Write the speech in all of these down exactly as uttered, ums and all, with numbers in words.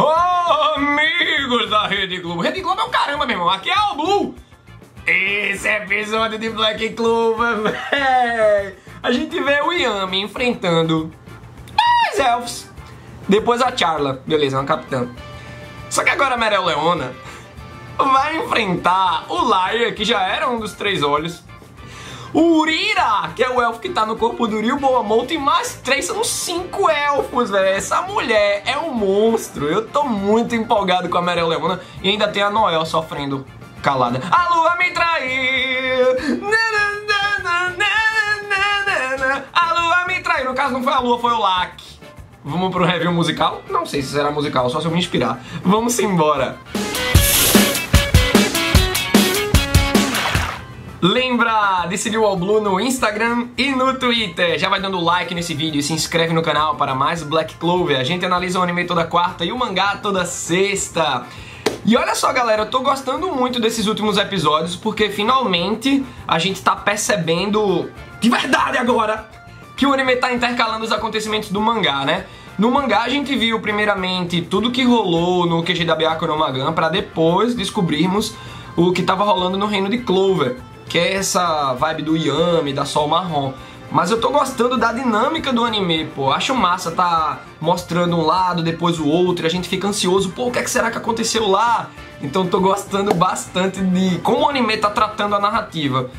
Oh, amigos da Rede Clube, Rede Clube é o caramba, meu irmão, aqui é All Blue. Esse episódio de Black Clover, véi, a gente vê o Yami enfrentando os elfos, depois a Charla, beleza, é uma capitã. Só que agora a Mereoleona vai enfrentar o Laia, que já era um dos três olhos, o Urira, que é o elfo que tá no corpo do Uriu Boa Monta, e mais três, são cinco elfos, velho. Essa mulher é um monstro. Eu tô muito empolgado com a Mereoleona. E ainda tem a Noel sofrendo calada. A lua me traiu, a lua me traiu. No caso não foi a lua, foi o Laki. Vamos pro review musical? Não sei se será musical, só se eu me inspirar. Vamos embora. Lembra de seguir o All Blue no Instagram e no Twitter. Já vai dando like nesse vídeo e se inscreve no canal para mais Black Clover. A gente analisa o anime toda quarta e o mangá toda sexta. E olha só, galera, eu tô gostando muito desses últimos episódios porque finalmente a gente tá percebendo de verdade agora que o anime tá intercalando os acontecimentos do mangá, né? No mangá a gente viu primeiramente tudo que rolou no Kishi da Biakono Magã para depois descobrirmos o que tava rolando no reino de Clover, que é essa vibe do Yami, da Sol Marron. Mas eu tô gostando da dinâmica do anime, pô. Acho massa, tá mostrando um lado, depois o outro, e a gente fica ansioso. Pô, o que é que será que aconteceu lá? Então tô gostando bastante de como o anime tá tratando a narrativa.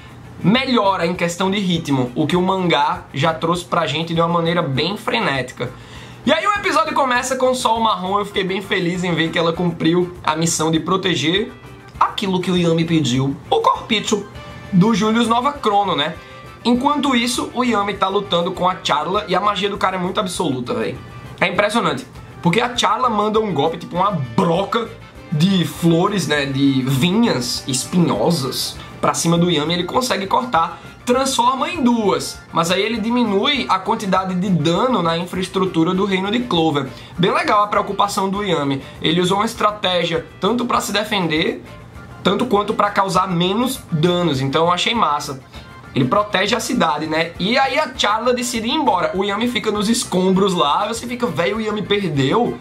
Melhora em questão de ritmo, o que o mangá já trouxe pra gente de uma maneira bem frenética. E aí o episódio começa com Sol Marron. Eu fiquei bem feliz em ver que ela cumpriu a missão de proteger aquilo que o Yami pediu, o Corpicho do Julius Novachrono, né? Enquanto isso, o Yami tá lutando com a Charla e a magia do cara é muito absoluta, velho. É impressionante, porque a Charla manda um golpe, tipo uma broca de flores, né, de vinhas espinhosas pra cima do Yami, ele consegue cortar, transforma em duas, mas aí ele diminui a quantidade de dano na infraestrutura do reino de Clover. Bem legal a preocupação do Yami, ele usou uma estratégia tanto pra se defender tanto quanto para causar menos danos, então eu achei massa. Ele protege a cidade, né? E aí a Charla decide ir embora. O Yami fica nos escombros lá, você fica, velho, o Yami perdeu.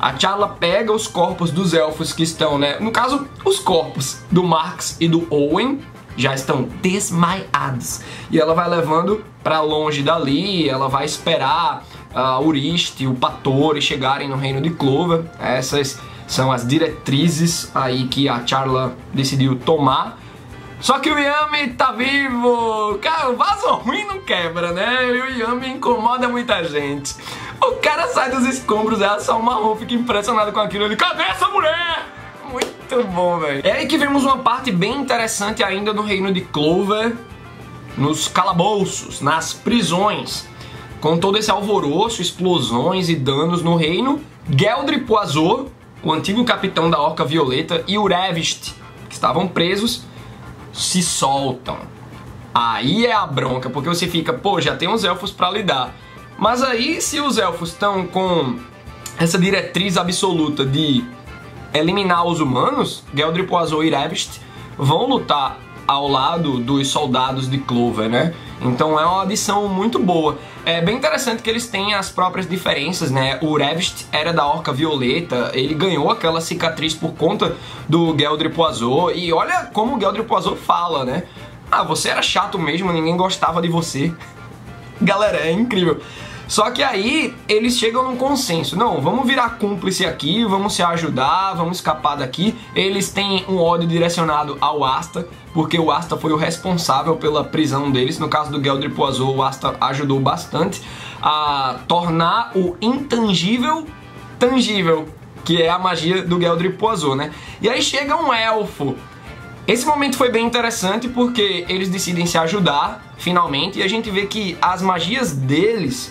A Charla pega os corpos dos elfos que estão, né? No caso, os corpos do Marx e do Owen já estão desmaiados. E ela vai levando para longe dali, ela vai esperar uh, o Rist e o Patore chegarem no reino de Clover. Essas são as diretrizes aí que a Charla decidiu tomar. Só que o Yami tá vivo. Cara, o vaso ruim não quebra, né? E o Yami incomoda muita gente. O cara sai dos escombros, é só uma roupa, fica impressionado com aquilo. Ele, cadê essa mulher? Muito bom, velho. É aí que vemos uma parte bem interessante ainda no reino de Clover. Nos calabouços, nas prisões. Com todo esse alvoroço, explosões e danos no reino, Gueldre Poizot, o antigo capitão da Orca Violeta, e o Revist, que estavam presos, se soltam. Aí é a bronca, porque você fica, pô, já tem os elfos pra lidar. Mas aí, se os elfos estão com essa diretriz absoluta de eliminar os humanos, Gueldre Poizot e Revist vão lutar ao lado dos soldados de Clover, né? Então é uma adição muito boa. É bem interessante que eles têm as próprias diferenças, né? O Revist era da Orca Violeta, ele ganhou aquela cicatriz por conta do Gueldre Poizot. E olha como o Gueldre Poizot fala, né? Ah, você era chato mesmo, ninguém gostava de você. Galera, é incrível. Só que aí eles chegam num consenso. Não, vamos virar cúmplice aqui, vamos se ajudar, vamos escapar daqui. Eles têm um ódio direcionado ao Asta, porque o Asta foi o responsável pela prisão deles. No caso do Gueldre Poizot, o Asta ajudou bastante a tornar o intangível tangível, que é a magia do Gueldre Poizot, né? E aí chega um elfo. Esse momento foi bem interessante porque eles decidem se ajudar, finalmente, e a gente vê que as magias deles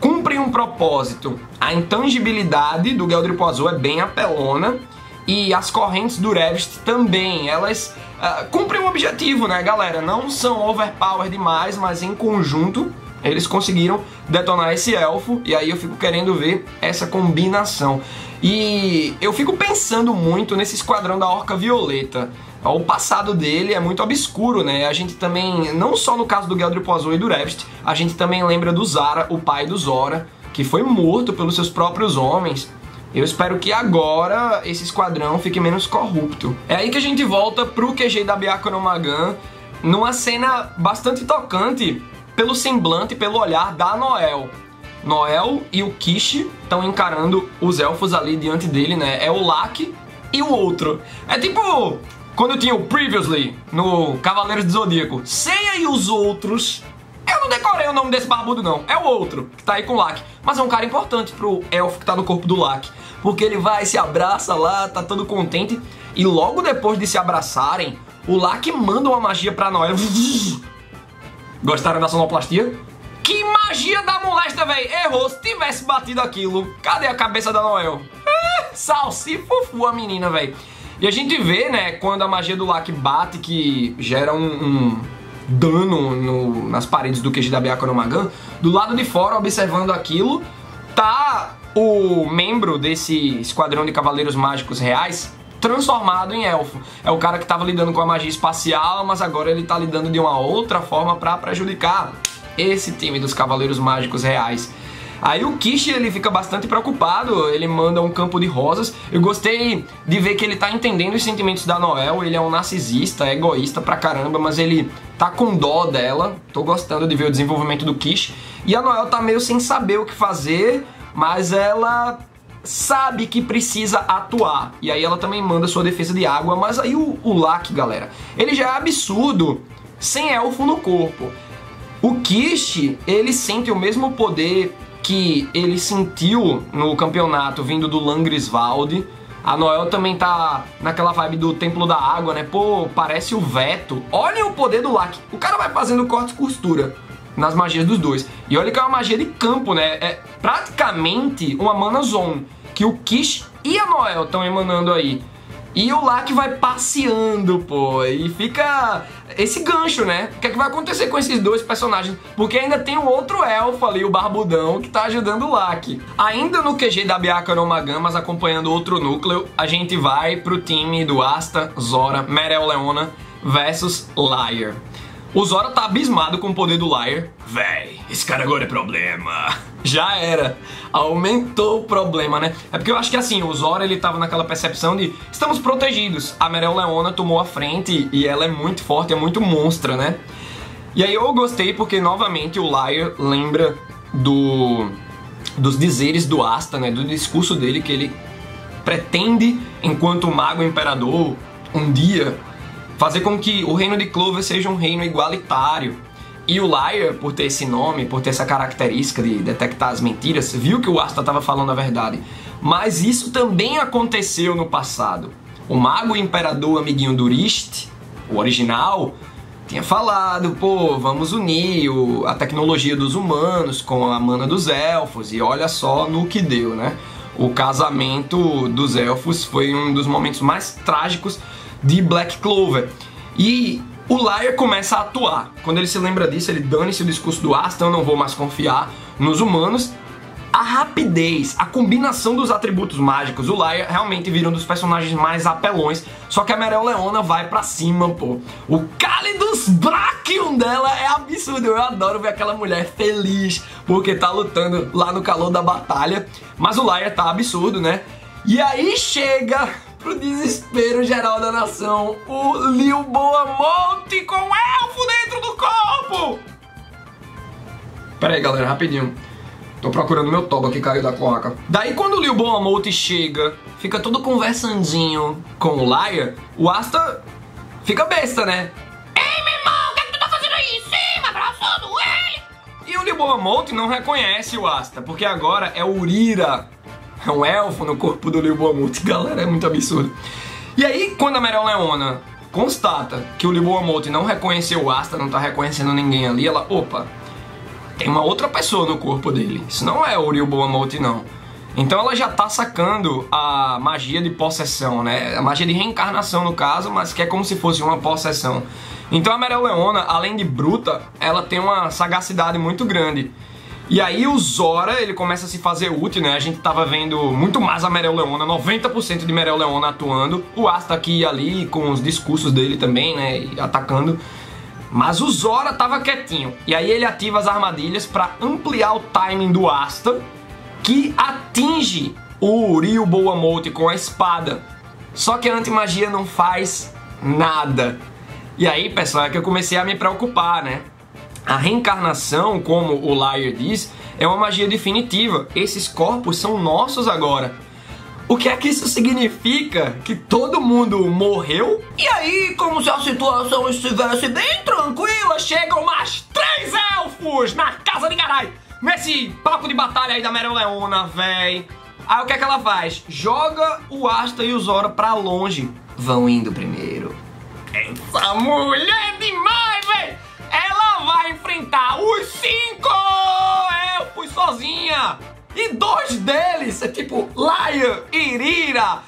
cumprem um propósito. A intangibilidade do Gueldre Poizot é bem apelona e as correntes do Revist também. Elas uh, cumprem um objetivo, né, galera? Não são overpower demais, mas em conjunto eles conseguiram detonar esse elfo. E aí eu fico querendo ver essa combinação. E eu fico pensando muito nesse esquadrão da Orca Violeta. O passado dele é muito obscuro, né? A gente também, não só no caso do Gueldre Poizot e do Revist, a gente também lembra do Zara, o pai do Zora, que foi morto pelos seus próprios homens Eu espero que agora esse esquadrão fique menos corrupto. É aí que a gente volta pro Q G da Biakono Magã, numa cena bastante tocante pelo semblante e pelo olhar da Noel. Noel e o Kishi estão encarando os elfos ali diante dele, né? É o Laki e o outro. É tipo quando eu tinha o Previously no Cavaleiros do Zodíaco. Seiya e os outros. Eu não decorei o nome desse barbudo, não. É o outro que tá aí com o Laque. Mas é um cara importante pro elfo que tá no corpo do Laque. Porque ele vai, se abraça lá, tá todo contente. E logo depois de se abraçarem, o Laque manda uma magia pra Noel. Gostaram da sonoplastia? Que magia da molesta, velho! Errou. Se tivesse batido aquilo, cadê a cabeça da Noel? Ah, salsifufu a menina, velho. E a gente vê, né, quando a magia do Laque bate, que gera um... um... dano no, nas paredes do Q G da Biakono Magã. Do lado de fora, observando aquilo, tá o membro desse esquadrão de cavaleiros mágicos reais transformado em elfo. É o cara que tava lidando com a magia espacial, mas agora ele tá lidando de uma outra forma pra prejudicar esse time dos cavaleiros mágicos reais. Aí o Kishi, ele fica bastante preocupado, ele manda um campo de rosas. Eu gostei de ver que ele tá entendendo os sentimentos da Noel, ele é um narcisista, é egoísta pra caramba, mas ele tá com dó dela. Tô gostando de ver o desenvolvimento do Kishi. E a Noel tá meio sem saber o que fazer, mas ela sabe que precisa atuar. E aí ela também manda sua defesa de água, mas aí o, o Laque, galera, ele já é absurdo sem elfo no corpo. O Kishi, ele sente o mesmo poder que ele sentiu no campeonato vindo do Langris Vaude. A Noel também tá naquela vibe do Templo da Água, né? Pô, parece o Veto. Olha o poder do Laque. O cara vai fazendo corte e costura nas magias dos dois. E olha que é uma magia de campo, né? É praticamente uma mana zone que o Kishi e a Noel estão emanando aí. E o Laque vai passeando, pô, e fica esse gancho, né? O que é que vai acontecer com esses dois personagens? Porque ainda tem o outro elfo ali, o barbudão, que tá ajudando o Laque. Ainda no Q G da Biakono Magã, mas acompanhando outro núcleo, a gente vai pro time do Asta, Zora, Mereoleona versus Lyre. O Zora tá abismado com o poder do Lyre. Véi, esse cara agora é problema. Já era. Aumentou o problema, né? É porque eu acho que assim, o Zora, ele tava naquela percepção de estamos protegidos. A Mereoleona tomou a frente e ela é muito forte, é muito monstra, né? E aí eu gostei porque, novamente, o Lyre lembra do, dos dizeres do Asta, né? Do discurso dele que ele pretende, enquanto mago imperador, um dia fazer com que o reino de Clover seja um reino igualitário. E o Lyre, por ter esse nome, por ter essa característica de detectar as mentiras, viu que o Asta estava falando a verdade. Mas isso também aconteceu no passado. O mago imperador amiguinho do Rist, o original, tinha falado, pô, vamos unir o, a tecnologia dos humanos com a mana dos elfos. E olha só no que deu, né? O casamento dos elfos foi um dos momentos mais trágicos de Black Clover. E o Lyre começa a atuar. Quando ele se lembra disso, ele dane-se o discurso do Asta, eu não vou mais confiar nos humanos. A rapidez, a combinação dos atributos mágicos, o Lyre realmente vira um dos personagens mais apelões. Só que a Mereoleona vai pra cima, pô. O Calidus Brachium dela é absurdo. Eu adoro ver aquela mulher feliz porque tá lutando lá no calor da batalha. Mas o Lyre tá absurdo, né? E aí chega, pro desespero geral da nação, o Liu Boa Monte com o elfo dentro do corpo! Pera aí, galera, rapidinho. Tô procurando meu toba que caiu da cloaca. Daí, quando o Liu Boa Monte chega, fica todo conversandinho com o Lyre, o Asta fica besta, né? Ei, meu irmão, o que é que tu tá fazendo aí em cima, abraçando ele? E o Liu Boa Monte não reconhece o Asta, porque agora é o Urira. É um elfo no corpo do Liu Boamonte, galera, é muito absurdo. E aí, quando a Mereoleona constata que o Liu Boamonte não reconheceu o Asta, não tá reconhecendo ninguém ali, ela, opa, tem uma outra pessoa no corpo dele. Isso não é o Liu Boamonte, não. Então ela já tá sacando a magia de possessão, né? A magia de reencarnação, no caso, mas que é como se fosse uma possessão. Então a Mereoleona, além de bruta, ela tem uma sagacidade muito grande. E aí o Zora, ele começa a se fazer útil, né? A gente tava vendo muito mais a Mereoleona, noventa por cento de Mereoleona atuando. O Asta aqui e ali, com os discursos dele também, né? E atacando. Mas o Zora tava quietinho. E aí ele ativa as armadilhas pra ampliar o timing do Asta, que atinge o Uriu Boa Monta com a espada. Só que a antimagia não faz nada. E aí, pessoal, é que eu comecei a me preocupar, né? A reencarnação, como o Lyre diz, é uma magia definitiva. Esses corpos são nossos agora. O que é que isso significa? Que todo mundo morreu? E aí, como se a situação estivesse bem tranquila, chegam mais três elfos na casa de caralho, nesse palco de batalha aí da Mereoleona, véi. Aí o que é que ela faz? Joga o Asta e o Zora pra longe. Vão indo primeiro. Essa mulher é demais, véi! Ela vai enfrentar os cinco elfos sozinha! E dois deles, é tipo Laia e Urira.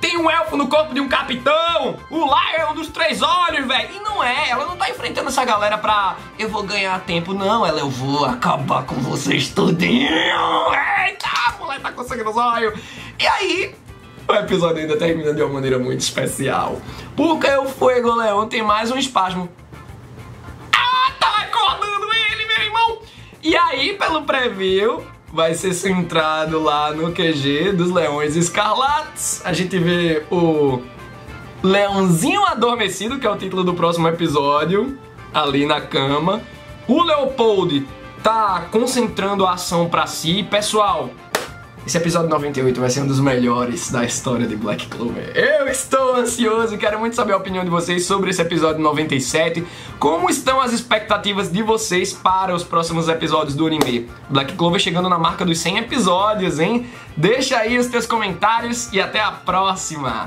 Tem um elfo no corpo de um capitão. O Laia é um dos três olhos, velho. E não é, ela não tá enfrentando essa galera pra eu vou ganhar tempo, não. Ela, eu vou acabar com vocês tudinho. Eita, a mulher tá conseguindo os olhos. E aí, o episódio ainda termina de uma maneira muito especial, porque o Fuego Leão tem mais um espasmo. Ah, tá acordando ele, meu irmão. E aí, pelo preview, vai ser centrado lá no Q G dos Leões Escarlates. A gente vê o Leãozinho Adormecido, que é o título do próximo episódio, ali na cama. O Leopold tá concentrando a ação pra si. Pessoal, esse episódio noventa e oito vai ser um dos melhores da história de Black Clover. Eu estou ansioso, quero muito saber a opinião de vocês sobre esse episódio noventa e sete. Como estão as expectativas de vocês para os próximos episódios do anime? Black Clover chegando na marca dos cem episódios, hein? Deixa aí os teus comentários e até a próxima!